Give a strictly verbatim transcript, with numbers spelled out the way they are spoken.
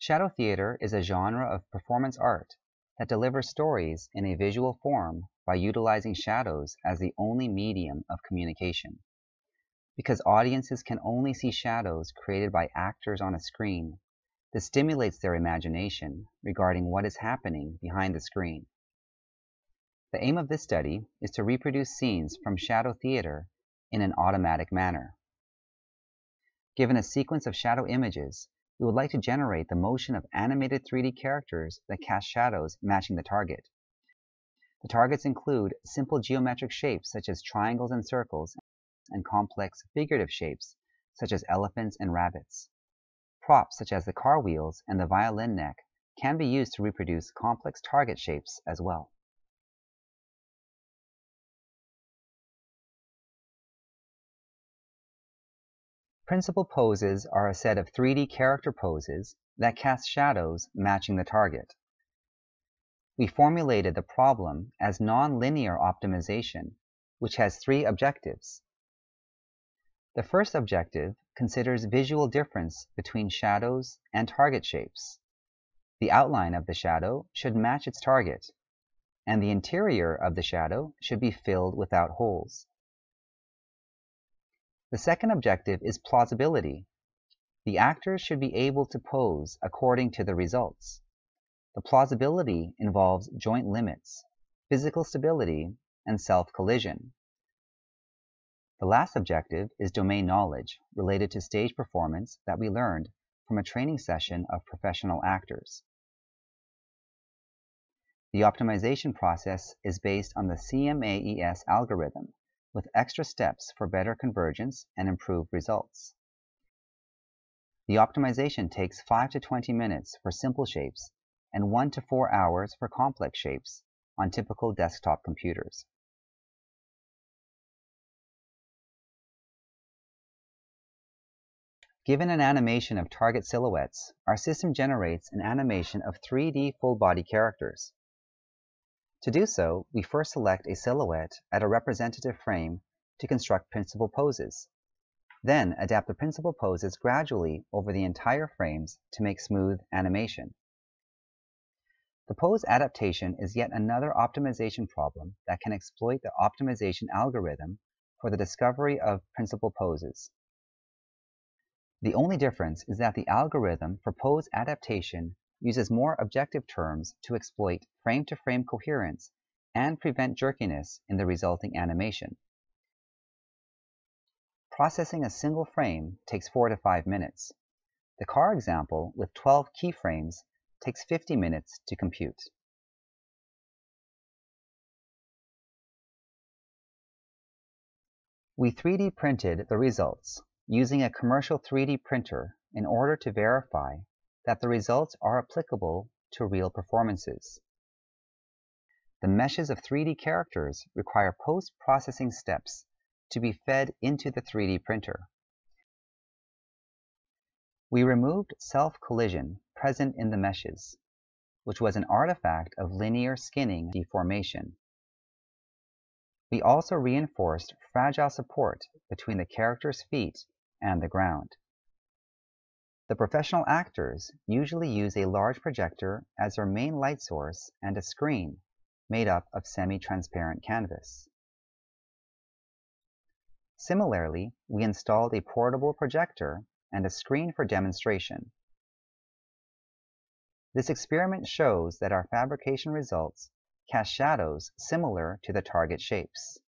Shadow theater is a genre of performance art that delivers stories in a visual form by utilizing shadows as the only medium of communication. Because audiences can only see shadows created by actors on a screen, this stimulates their imagination regarding what is happening behind the screen. The aim of this study is to reproduce scenes from shadow theater in an automatic manner. Given a sequence of shadow images, we would like to generate the motion of animated three D characters that cast shadows matching the target. The targets include simple geometric shapes such as triangles and circles, and complex figurative shapes such as elephants and rabbits. Props such as the car wheels and the violin neck can be used to reproduce complex target shapes as well. Principal poses are a set of three D character poses that cast shadows matching the target. We formulated the problem as non-linear optimization, which has three objectives. The first objective considers visual difference between shadows and target shapes. The outline of the shadow should match its target, and the interior of the shadow should be filled without holes. The second objective is plausibility. The actors should be able to pose according to the results. The plausibility involves joint limits, physical stability, and self-collision. The last objective is domain knowledge related to stage performance that we learned from a training session of professional actors. The optimization process is based on the C M A E S algorithm, with extra steps for better convergence and improved results. The optimization takes five to twenty minutes for simple shapes and one to four hours for complex shapes on typical desktop computers. Given an animation of target silhouettes, our system generates an animation of three D full-body characters. To do so, we first select a silhouette at a representative frame to construct principal poses. Then adapt the principal poses gradually over the entire frames to make smooth animation. The pose adaptation is yet another optimization problem that can exploit the optimization algorithm for the discovery of principal poses. The only difference is that the algorithm for pose adaptation uses more objective terms to exploit frame-to-frame coherence and prevent jerkiness in the resulting animation. Processing a single frame takes four to five minutes. The car example with twelve keyframes takes fifty minutes to compute. We three D printed the results using a commercial three D printer in order to verify that the results are applicable to real performances. The meshes of three D characters require post-processing steps to be fed into the three D printer. We removed self-collision present in the meshes, which was an artifact of linear skinning deformation. We also reinforced fragile support between the character's feet and the ground. The professional actors usually use a large projector as their main light source and a screen made up of semi-transparent canvas. Similarly, we installed a portable projector and a screen for demonstration. This experiment shows that our fabrication results cast shadows similar to the target shapes.